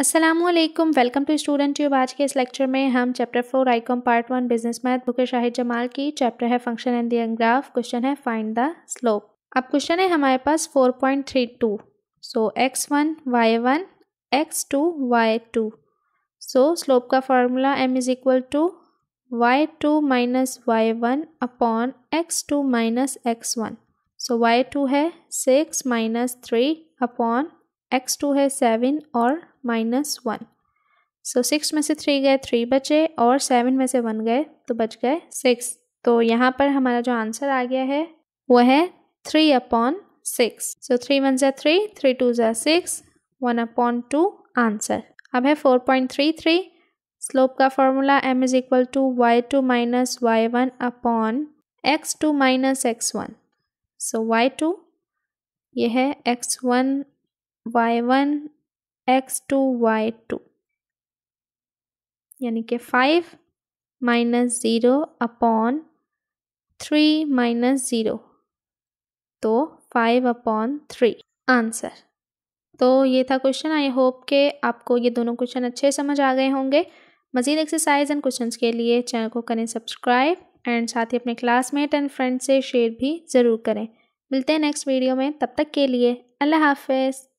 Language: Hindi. अस्सलामुअलैकुम, वेलकम टू स्टूडेंट ट्यूब। आज के इस लेक्चर में हम chapter 4 ICom part 1 business math बुकेश शाहिद जमाल की चैप्टर है function and the graph. Question है फाइंड द स्लोप। अब क्वेश्चन है हमारे पास 4.32 so x1 y1 x2 y2। So slope का formula m is equal to y2 - y1 upon x2 - x1। So y2 है 6 - 3 अपॉन x2 है 7 और -1। सो 6 में से 3 गए, 3 बचे और 7 में से 1 गए तो बच गए 6। तो यहाँ पर हमारा जो आंसर आ गया है वो है 3/6। सो 3 1 ज़ा 3, 3 2 ज़ा 6, 1/2 आंसर। अब है 4.33 स्लोप का formula m is equal to y2 - y1 upon x2 - x1। So y2 ये है x1 y1 x2 y2 यानी कि 5 - 0 अपॉन 3 - 0 तो 5/3 आंसर। तो ये था क्वेश्चन। आई होप के आपको ये दोनों क्वेश्चन अच्छे समझ आ गए होंगे। मज़ीद एक्सरसाइज एंड क्वेश्चंस के लिए चैनल को करें सब्सक्राइब एंड साथ ही अपने क्लासमेट एंड फ्रेंड से शेयर भी ज़रूर करें। मिलते हैं नेक्स्ट वीडियो में, तब तक के लिए अल्लाह हाफिज़।